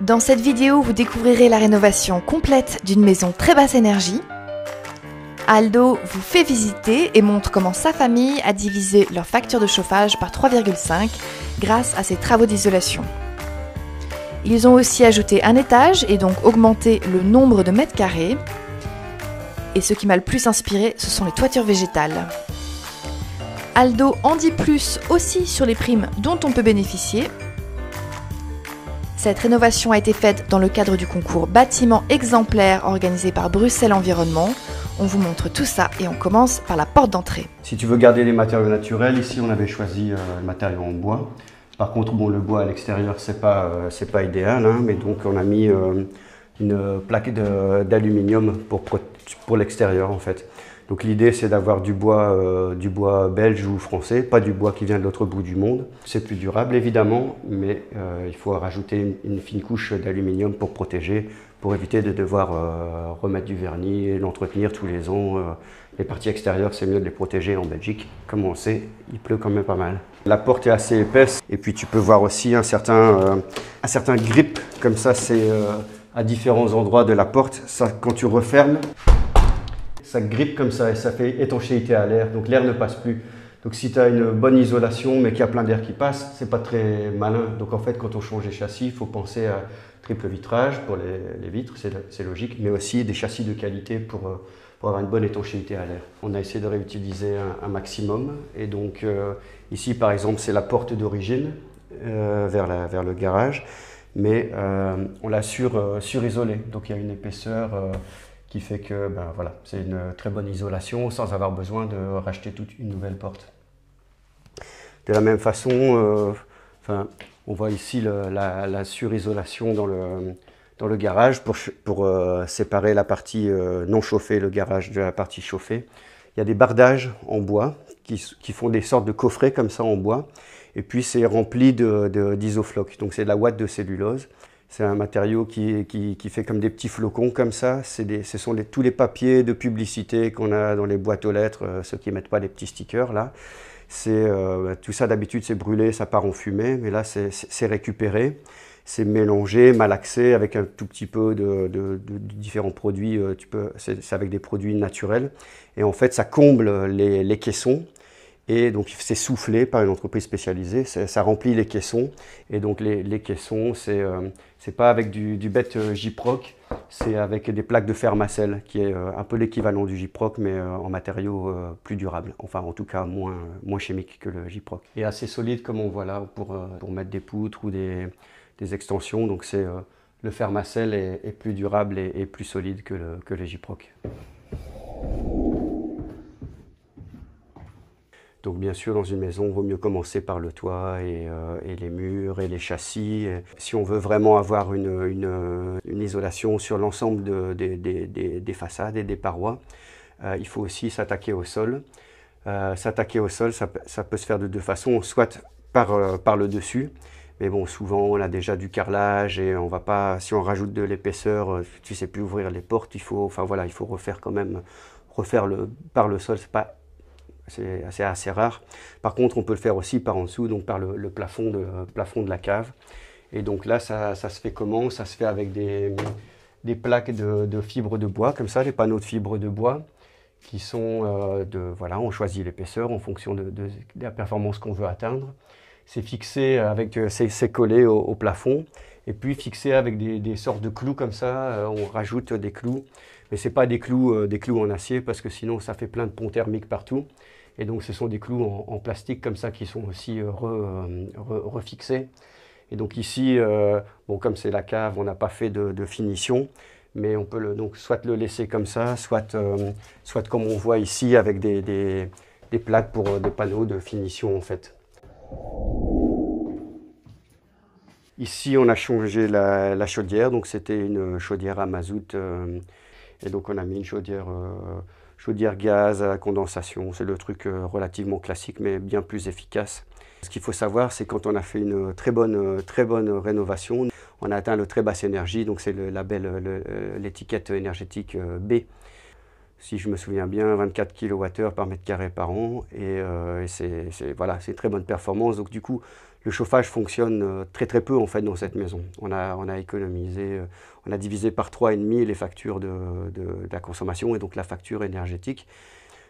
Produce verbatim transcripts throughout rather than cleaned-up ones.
Dans cette vidéo, vous découvrirez la rénovation complète d'une maison très basse énergie. Aldo vous fait visiter et montre comment sa famille a divisé leur facture de chauffage par trois virgule cinq grâce à ses travaux d'isolation. Ils ont aussi ajouté un étage et donc augmenté le nombre de mètres carrés. Et ce qui m'a le plus inspiré, ce sont les toitures végétales. Aldo en dit plus aussi sur les primes dont on peut bénéficier. Cette rénovation a été faite dans le cadre du concours Bâtiment exemplaire organisé par Bruxelles Environnement. On vous montre tout ça et on commence par la porte d'entrée. Si tu veux garder les matériaux naturels, ici on avait choisi euh, le matériau en bois. Par contre, bon, le bois à l'extérieur, c'est pas, euh, c'est pas idéal, hein, mais donc on a mis euh, une plaque d'aluminium pour, pour l'extérieur en fait. Donc l'idée c'est d'avoir du bois, euh, du bois belge ou français, pas du bois qui vient de l'autre bout du monde. C'est plus durable évidemment, mais euh, il faut rajouter une, une fine couche d'aluminium pour protéger, pour éviter de devoir euh, remettre du vernis et l'entretenir tous les ans. Euh, les parties extérieures, c'est mieux de les protéger en Belgique. Comme on sait, il pleut quand même pas mal. La porte est assez épaisse et puis tu peux voir aussi un certain, euh, un certain grip, comme ça c'est euh, à différents endroits de la porte. Ça, quand tu refermes, ça grippe comme ça et ça fait étanchéité à l'air, donc l'air ne passe plus. Donc si tu as une bonne isolation mais qu'il y a plein d'air qui passe, c'est pas très malin. Donc en fait, quand on change les châssis, il faut penser à triple vitrage pour les, les vitres, c'est logique, mais aussi des châssis de qualité pour, pour avoir une bonne étanchéité à l'air. On a essayé de réutiliser un, un maximum et donc euh, ici par exemple c'est la porte d'origine euh, vers, vers le garage, mais euh, on l'a sur, euh, sur-isolée, donc il y a une épaisseur euh, qui fait que ben, voilà, c'est une très bonne isolation sans avoir besoin de racheter toute une nouvelle porte. De la même façon, euh, enfin, on voit ici le, la, la surisolation dans le, dans le garage pour, pour euh, séparer la partie euh, non chauffée, le garage, de la partie chauffée. Il y a des bardages en bois qui, qui font des sortes de coffrets comme ça en bois. Et puis c'est rempli d'isofloc, donc c'est de la ouate de cellulose. C'est un matériau qui, qui, qui fait comme des petits flocons comme ça. Des, ce sont les, tous les papiers de publicité qu'on a dans les boîtes aux lettres, euh, ceux qui ne mettent pas les petits stickers là. Euh, tout ça d'habitude c'est brûlé, ça part en fumée, mais là c'est récupéré, c'est mélangé, malaxé avec un tout petit peu de, de, de différents produits. Euh, c'est avec des produits naturels et en fait ça comble les, les caissons. Et donc c'est soufflé par une entreprise spécialisée, ça remplit les caissons. Et donc les, les caissons, c'est euh, pas avec du, du bête euh, Gyproc, c'est avec des plaques de Fermacell, qui est euh, un peu l'équivalent du Gyproc, mais euh, en matériaux euh, plus durables. Enfin en tout cas moins, moins chimique que le Gyproc. Et assez solide comme on voit là, pour, euh, pour mettre des poutres ou des, des extensions. Donc c'est euh, le Fermacell est, est plus durable et, et plus solide que le, que le Gyproc. Donc bien sûr, dans une maison, il vaut mieux commencer par le toit et, euh, et les murs et les châssis. Et si on veut vraiment avoir une, une, une isolation sur l'ensemble de, de, de, de, des façades et des parois, euh, il faut aussi s'attaquer au sol. Euh, s'attaquer au sol, ça, ça peut se faire de deux façons, soit par, euh, par le dessus. Mais bon, souvent, on a déjà du carrelage et on va pas, si on rajoute de l'épaisseur, tu sais plus ouvrir les portes. Il faut, enfin voilà, il faut refaire quand même, refaire le, par le sol, c'est pas c'est assez, assez rare. Par contre, on peut le faire aussi par en dessous, donc par le, le, plafond, de, le plafond de la cave. Et donc là, ça, ça se fait comment? Ça se fait avec des, des plaques de, de fibres de bois, comme ça, les panneaux de fibres de bois, qui sont euh, de... Voilà, on choisit l'épaisseur en fonction de, de, de la performance qu'on veut atteindre. C'est fixé avec... C'est collé au, au plafond. Et puis fixé avec des, des sortes de clous comme ça, on rajoute des clous. Mais ce n'est pas des clous, des clous en acier, parce que sinon, ça fait plein de ponts thermiques partout. Et donc ce sont des clous en, en plastique comme ça qui sont aussi re, re, refixés. Et donc ici, euh, bon, comme c'est la cave, on n'a pas fait de, de finition, mais on peut le, donc soit le laisser comme ça, soit, euh, soit comme on voit ici avec des, des, des plaques pour euh, des panneaux de finition en fait. Ici on a changé la, la chaudière, donc c'était une chaudière à mazout, euh, et donc on a mis une chaudière... Euh, chaudière gaz à condensation, c'est le truc relativement classique mais bien plus efficace. Ce qu'il faut savoir, c'est quand on a fait une très bonne, très bonne rénovation, on a atteint le très basse énergie, donc c'est le label, l'étiquette énergétique B. Si je me souviens bien, vingt-quatre kilowattheures par mètre carré par an, et, euh, et c'est voilà, c'est une très bonne performance. Donc du coup, le chauffage fonctionne très très peu en fait dans cette maison. On a, on a économisé, on a divisé par trois virgule cinq les factures de, de, de la consommation et donc la facture énergétique.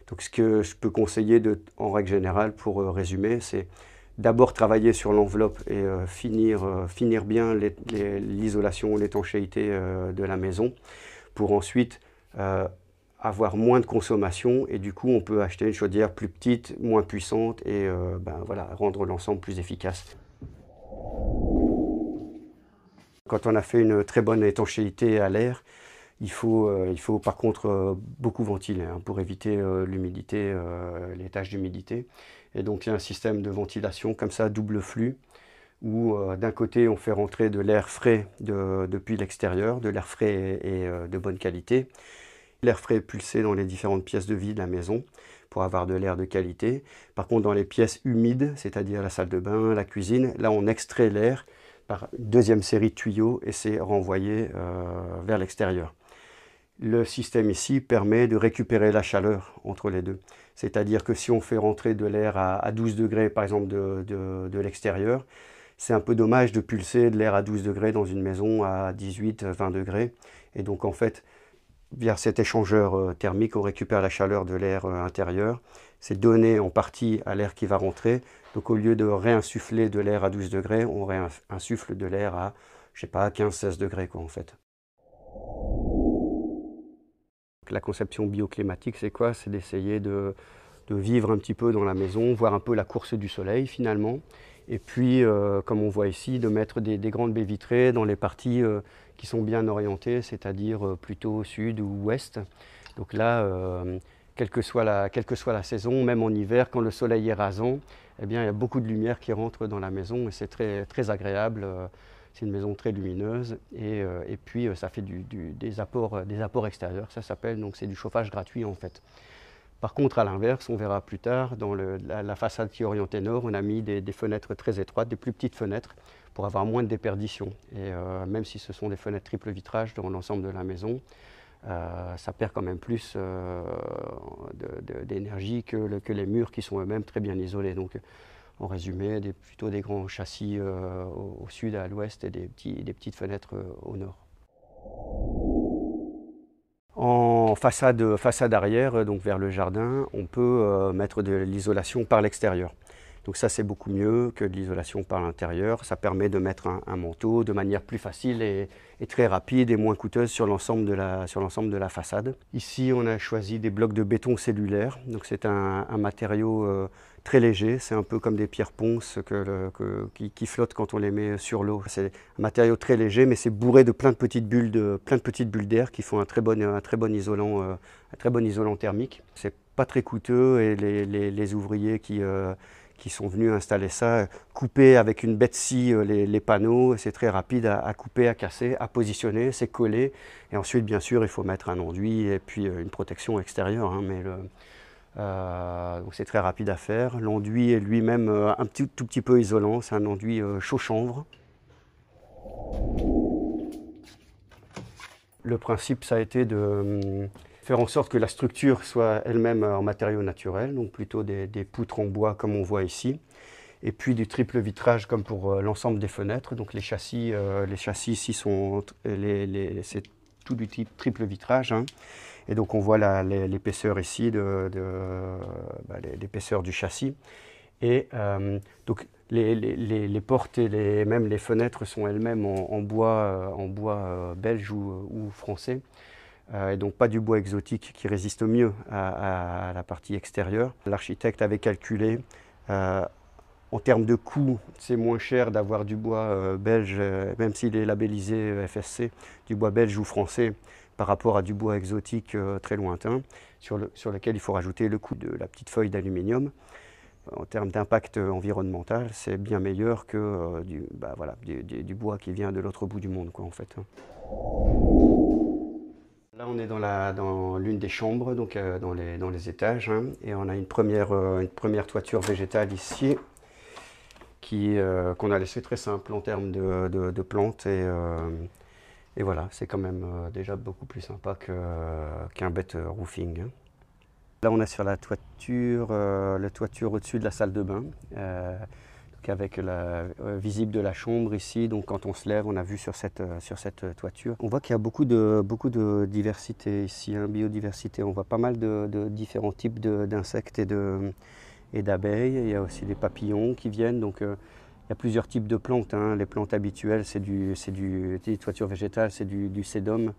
Donc ce que je peux conseiller de, en règle générale pour euh, résumer, c'est d'abord travailler sur l'enveloppe et euh, finir, euh, finir bien l'isolation, l'étanchéité euh, de la maison pour ensuite euh, avoir moins de consommation et du coup on peut acheter une chaudière plus petite, moins puissante et euh, ben, voilà, rendre l'ensemble plus efficace. Quand on a fait une très bonne étanchéité à l'air, il faut, euh, il faut par contre euh, beaucoup ventiler hein, pour éviter euh, l'humidité, euh, les taches d'humidité. Et donc il y a un système de ventilation comme ça, double flux, où euh, d'un côté on fait rentrer de l'air frais de, depuis l'extérieur, de l'air frais et, et euh, de bonne qualité. L'air frais est pulsé dans les différentes pièces de vie de la maison pour avoir de l'air de qualité. Par contre, dans les pièces humides, c'est-à-dire la salle de bain, la cuisine, là on extrait l'air par une deuxième série de tuyaux et c'est renvoyé euh, vers l'extérieur. Le système ici permet de récupérer la chaleur entre les deux. C'est-à-dire que si on fait rentrer de l'air à douze degrés, par exemple, de, de, de l'extérieur, c'est un peu dommage de pulser de l'air à douze degrés dans une maison à dix-huit, vingt degrés. Et donc, en fait, via cet échangeur thermique, on récupère la chaleur de l'air intérieur. C'est donné en partie à l'air qui va rentrer. Donc, au lieu de réinsuffler de l'air à douze degrés, on réinsuffle de l'air à, je sais pas, quinze, seize degrés, quoi, en fait. La conception bioclimatique, c'est quoi? C'est d'essayer de, de vivre un petit peu dans la maison, voir un peu la course du soleil finalement. Et puis, euh, comme on voit ici, de mettre des, des grandes baies vitrées dans les parties euh, qui sont bien orientées, c'est-à-dire euh, plutôt sud ou ouest. Donc là, euh, quelle, que soit la, quelle que soit la saison, même en hiver, quand le soleil est rasant, eh bien, il y a beaucoup de lumière qui rentre dans la maison et c'est très, très agréable. Euh, C'est une maison très lumineuse et, euh, et puis euh, ça fait du, du, des, apports, euh, des apports extérieurs, ça s'appelle, donc c'est du chauffage gratuit en fait. Par contre, à l'inverse, on verra plus tard, dans le, la, la façade qui est orientée nord, on a mis des, des fenêtres très étroites, des plus petites fenêtres, pour avoir moins de déperdition. Et euh, même si ce sont des fenêtres triple vitrage dans l'ensemble de la maison, euh, ça perd quand même plus euh, d'énergie que, le, que les murs qui sont eux-mêmes très bien isolés. Donc, en résumé, des, plutôt des grands châssis euh, au, au sud, à l'ouest et des, petits, des petites fenêtres euh, au nord. En façade, façade arrière, donc vers le jardin, on peut euh, mettre de l'isolation par l'extérieur. Donc ça, c'est beaucoup mieux que de l'isolation par l'intérieur. Ça permet de mettre un, un manteau de manière plus facile et, et très rapide et moins coûteuse sur l'ensemble de la, sur l'ensemble de la façade. Ici, on a choisi des blocs de béton cellulaire. Donc c'est un, un matériau euh, très léger. C'est un peu comme des pierres ponces que le, que, qui, qui flottent quand on les met sur l'eau. C'est un matériau très léger, mais c'est bourré de plein de petites bulles de, plein de petites bulles d'air qui font un très bon, un très bon isolant, euh, un très bon isolant thermique. C'est pas très coûteux et les, les, les ouvriers qui euh, qui sont venus installer ça, couper avec une bête scie les, les panneaux, c'est très rapide à, à couper, à casser, à positionner, c'est collé. Et ensuite, bien sûr, il faut mettre un enduit et puis une protection extérieure, hein, mais le, euh, donc c'est très rapide à faire. L'enduit est lui-même un petit, tout petit peu isolant, c'est un enduit chaud chanvre. Le principe, ça a été de faire en sorte que la structure soit elle-même en matériaux naturels, donc plutôt des, des poutres en bois comme on voit ici, et puis du triple vitrage comme pour euh, l'ensemble des fenêtres. Donc les châssis, euh, les châssis ici sont, les, les, c'est tout du triple vitrage, hein. Et donc on voit l'épaisseur ici de, de bah, l'épaisseur du châssis. Et euh, donc les, les, les, les portes et les, même les fenêtres sont elles-mêmes en, en bois, euh, en bois euh, belge ou, ou français. Et donc pas du bois exotique qui résiste mieux à, à, à la partie extérieure. L'architecte avait calculé, euh, en termes de coût, c'est moins cher d'avoir du bois euh, belge, euh, même s'il est labellisé F S C, du bois belge ou français, par rapport à du bois exotique euh, très lointain, sur, le, sur lequel il faut rajouter le coût de la petite feuille d'aluminium. En termes d'impact environnemental, c'est bien meilleur que euh, du, bah, voilà, du, du, du bois qui vient de l'autre bout du monde, quoi, en fait. Là, on est dans l'une dans des chambres, donc euh, dans, les, dans les étages, hein, et on a une première, euh, une première toiture végétale ici, qui, euh, qu'on a laissée très simple en termes de, de, de plantes, et, euh, et voilà, c'est quand même euh, déjà beaucoup plus sympa que, euh, qu'un bête roofing. Hein. Là, on est sur la toiture, euh, la toiture au-dessus de la salle de bain. Euh, qu'avec la euh, visible de la chambre ici. Donc quand on se lève, on a vu sur cette, euh, sur cette euh, toiture. On voit qu'il y a beaucoup de, beaucoup de diversité ici, hein, biodiversité. On voit pas mal de, de différents types d'insectes et de... et d'abeilles, il y a aussi des papillons qui viennent, donc euh, il y a plusieurs types de plantes, hein. Les plantes habituelles, c'est du, du, des toitures végétales, c'est du, du sédum,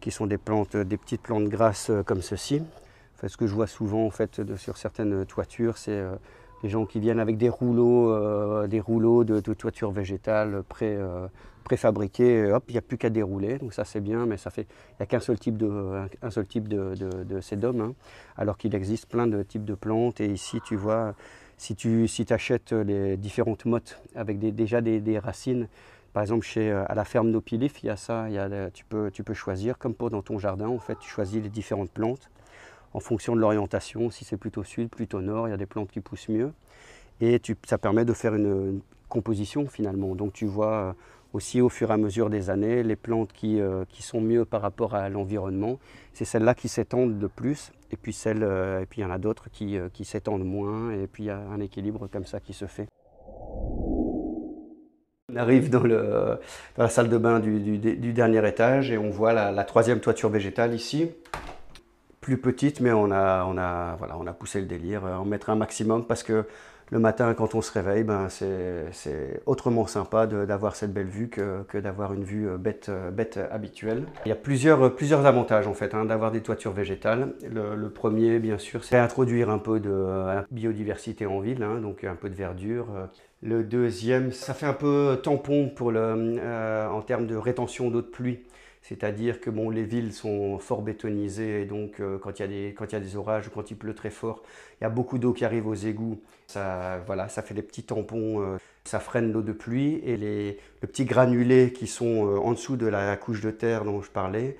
qui sont des, plantes, des petites plantes grasses euh, comme ceci. Enfin, ce que je vois souvent en fait, de, sur certaines toitures, c'est euh, les gens qui viennent avec des rouleaux, euh, des rouleaux de, de toitures végétales pré, euh, préfabriquées, hop, il n'y a plus qu'à dérouler, donc ça c'est bien, mais ça fait, il n'y a qu'un seul type de, un seul type de, de, de sédum, hein, alors qu'il existe plein de types de plantes, et ici tu vois, si tu si t'achètes les différentes mottes avec des, déjà des, des racines, par exemple chez, à la ferme Nopilif, il y a ça, il y a, tu, peux, tu peux choisir, comme pour dans ton jardin, en fait, tu choisis les différentes plantes, en fonction de l'orientation, si c'est plutôt sud, plutôt nord, il y a des plantes qui poussent mieux. Et tu, ça permet de faire une, une composition finalement. Donc tu vois aussi au fur et à mesure des années, les plantes qui, euh, qui sont mieux par rapport à l'environnement, c'est celles-là qui s'étendent le plus. Et puis celles, euh, et puis il y en a d'autres qui, euh, qui s'étendent moins. Et puis il y a un équilibre comme ça qui se fait. On arrive dans, le, dans la salle de bain du, du, du dernier étage et on voit la, la troisième toiture végétale ici. Plus petite, mais on a, on a, voilà, on a poussé le délire, en mettre un maximum parce que le matin, quand on se réveille, ben c'est autrement sympa d'avoir cette belle vue que, que d'avoir une vue bête, bête habituelle. Il y a plusieurs, plusieurs avantages en fait, hein, d'avoir des toitures végétales. Le, le premier, bien sûr, c'est introduire un peu de euh, biodiversité en ville, hein, donc un peu de verdure. Le deuxième, ça fait un peu tampon pour le, euh, en termes de rétention d'eau de pluie. C'est-à-dire que bon, les villes sont fort bétonisées, et donc euh, quand il y a des, quand il y a des orages, quand il pleut très fort, il y a beaucoup d'eau qui arrive aux égouts. Ça, voilà, ça fait des petits tampons, euh, ça freine l'eau de pluie, et les, les petits granulés qui sont euh, en dessous de la couche de terre dont je parlais,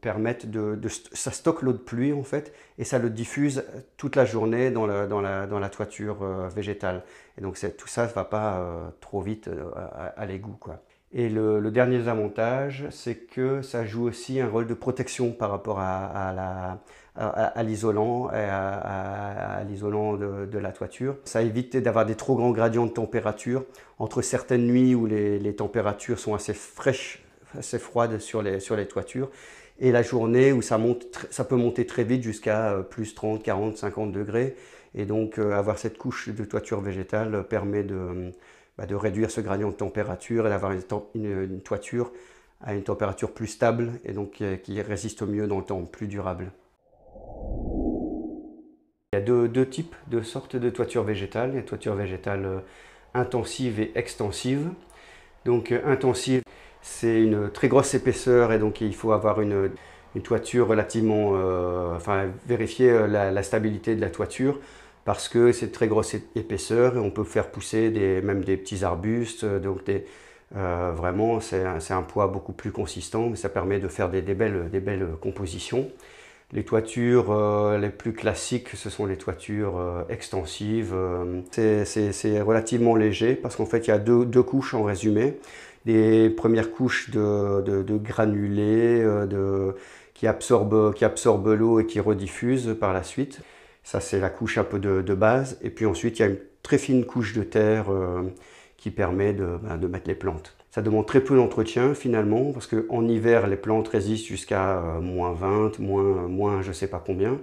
permettent de, de ça stocke l'eau de pluie en fait, et ça le diffuse toute la journée dans la, dans la, dans la toiture euh, végétale. Et donc tout ça ne va pas euh, trop vite euh, à, à l'égout, quoi. Et le, le dernier avantage, c'est que ça joue aussi un rôle de protection par rapport à, à l'isolant à, à, à, à l'isolant de, de la toiture. Ça évite d'avoir des trop grands gradients de température entre certaines nuits où les, les températures sont assez fraîches, assez froides sur les, sur les toitures, et la journée où ça, monte, ça peut monter très vite jusqu'à plus trente, quarante, cinquante degrés. Et donc avoir cette couche de toiture végétale permet de... de réduire ce gradient de température et d'avoir une, une, une toiture à une température plus stable et donc qui, qui résiste mieux dans le temps, plus durable. Il y a deux, deux types, deux sortes de toitures végétales, les toitures végétales intensives et extensives. Donc intensive, c'est une très grosse épaisseur et donc il faut avoir une, une toiture relativement... Euh, enfin, vérifier la, la stabilité de la toiture, parce que c'est de très grosse épaisseur et on peut faire pousser des, même des petits arbustes, donc des, euh, vraiment c'est un, un poids beaucoup plus consistant, mais ça permet de faire des, des, belles, des belles compositions. Les toitures euh, les plus classiques, ce sont les toitures euh, extensives, c'est relativement léger parce qu'en fait il y a deux, deux couches en résumé, des premières couches de, de, de granulés de, qui absorbent, qui absorbent l'eau et qui rediffusent par la suite. Ça, c'est la couche un peu de, de base. Et puis ensuite, il y a une très fine couche de terre euh, qui permet de, ben, de mettre les plantes. Ça demande très peu d'entretien, finalement, parce qu'en hiver, les plantes résistent jusqu'à euh, moins vingt, moins, moins je ne sais pas combien.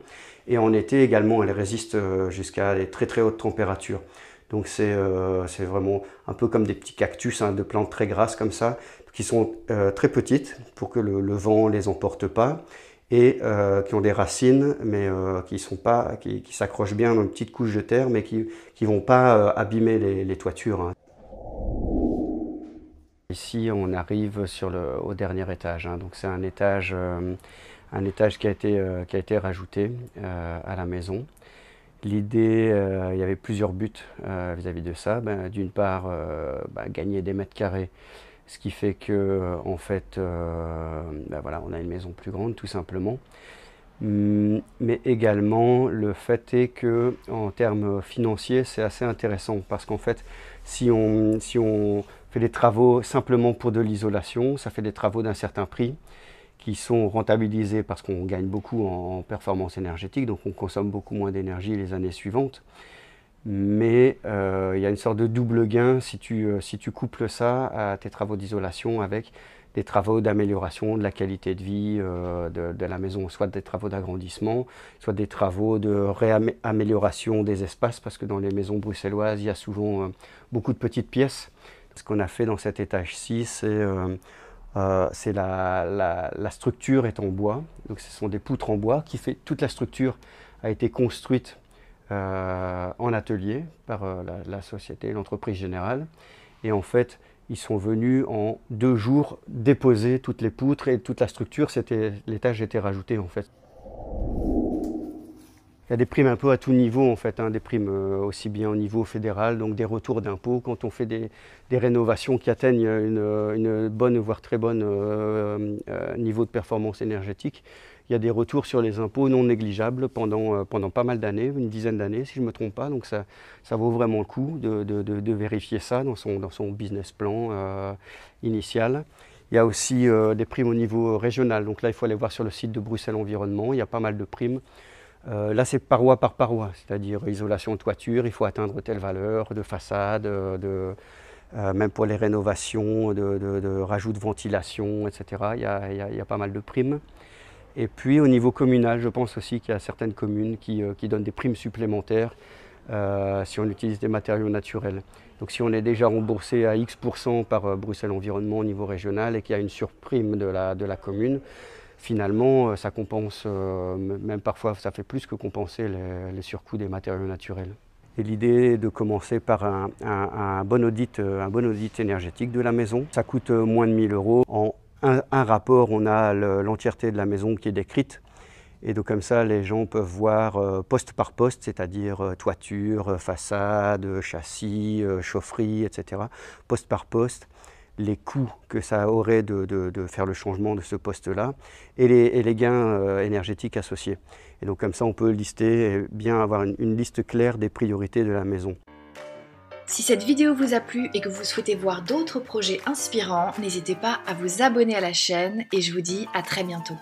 Et en été, également, elles résistent jusqu'à des très très hautes températures. Donc, c'est euh, vraiment un peu comme des petits cactus, hein, de plantes très grasses comme ça, qui sont euh, très petites pour que le, le vent ne les emporte pas, et euh, qui ont des racines, mais euh, qui sont pas, qui, qui s'accrochent bien dans une petite couche de terre, mais qui ne vont pas euh, abîmer les, les toitures, hein. Ici, on arrive sur le, au dernier étage, hein. Donc c'est un étage, euh, un étage qui a été, euh, qui a été rajouté euh, à la maison. L'idée, euh, il y avait plusieurs buts vis-à-vis euh, -vis de ça. Ben, d'une part, euh, ben, gagner des mètres carrés. Ce qui fait que, en fait, euh, ben voilà, on a une maison plus grande, tout simplement. Mais également, le fait est que, en termes financiers, c'est assez intéressant. Parce qu'en fait, si on, si on fait des travaux simplement pour de l'isolation, ça fait des travaux d'un certain prix qui sont rentabilisés parce qu'on gagne beaucoup en performance énergétique, donc on consomme beaucoup moins d'énergie les années suivantes. mais euh, il y a une sorte de double gain si tu, euh, si tu couples ça à tes travaux d'isolation avec des travaux d'amélioration de la qualité de vie euh, de, de la maison, soit des travaux d'agrandissement, soit des travaux de réamélioration des espaces, parce que dans les maisons bruxelloises, il y a souvent euh, beaucoup de petites pièces. Ce qu'on a fait dans cet étage six, c'est euh, euh, la, la, la structure est en bois, donc ce sont des poutres en bois qui fait toute la structure a été construite euh, en atelier par euh, la, la société, l'entreprise générale, et en fait ils sont venus en deux jours déposer toutes les poutres et toute la structure, l'étage était rajouté en fait. Il y a des primes un peu à tout niveau en fait, hein, des primes euh, aussi bien au niveau fédéral, donc des retours d'impôts quand on fait des, des rénovations qui atteignent une, une bonne, voire très bonne euh, euh, niveau de performance énergétique. Il y a des retours sur les impôts non négligeables pendant, euh, pendant pas mal d'années, une dizaine d'années si je ne me trompe pas, donc ça, ça vaut vraiment le coup de, de, de, de vérifier ça dans son, dans son business plan euh, initial. Il y a aussi euh, des primes au niveau régional, donc là il faut aller voir sur le site de Bruxelles Environnement, il y a pas mal de primes. Euh, là, c'est paroi par paroi, c'est-à-dire isolation de toiture, il faut atteindre telle valeur de façade, de, euh, même pour les rénovations, de, de, de rajout de ventilation, et cetera. Il y a, il y a, il y a pas mal de primes. Et puis au niveau communal, je pense aussi qu'il y a certaines communes qui, euh, qui donnent des primes supplémentaires euh, si on utilise des matériaux naturels. Donc si on est déjà remboursé à X pour cent par euh, Bruxelles Environnement au niveau régional et qu'il y a une surprime de la, de la commune, finalement, ça compense, euh, même parfois ça fait plus que compenser les, les surcoûts des matériaux naturels. Et l'idée est de commencer par un, un, un, bon audit, un bon audit énergétique de la maison. Ça coûte moins de mille euros. En un, un rapport, on a l'entièreté de la maison qui est décrite. Et donc comme ça, les gens peuvent voir euh, poste par poste, c'est-à-dire euh, toiture, façade, châssis, euh, chaufferie, et cetera. Poste par poste, les coûts que ça aurait de, de, de faire le changement de ce poste-là et les, et les gains euh, énergétiques associés. Et donc comme ça, on peut lister et bien avoir une, une liste claire des priorités de la maison. Si cette vidéo vous a plu et que vous souhaitez voir d'autres projets inspirants, n'hésitez pas à vous abonner à la chaîne et je vous dis à très bientôt.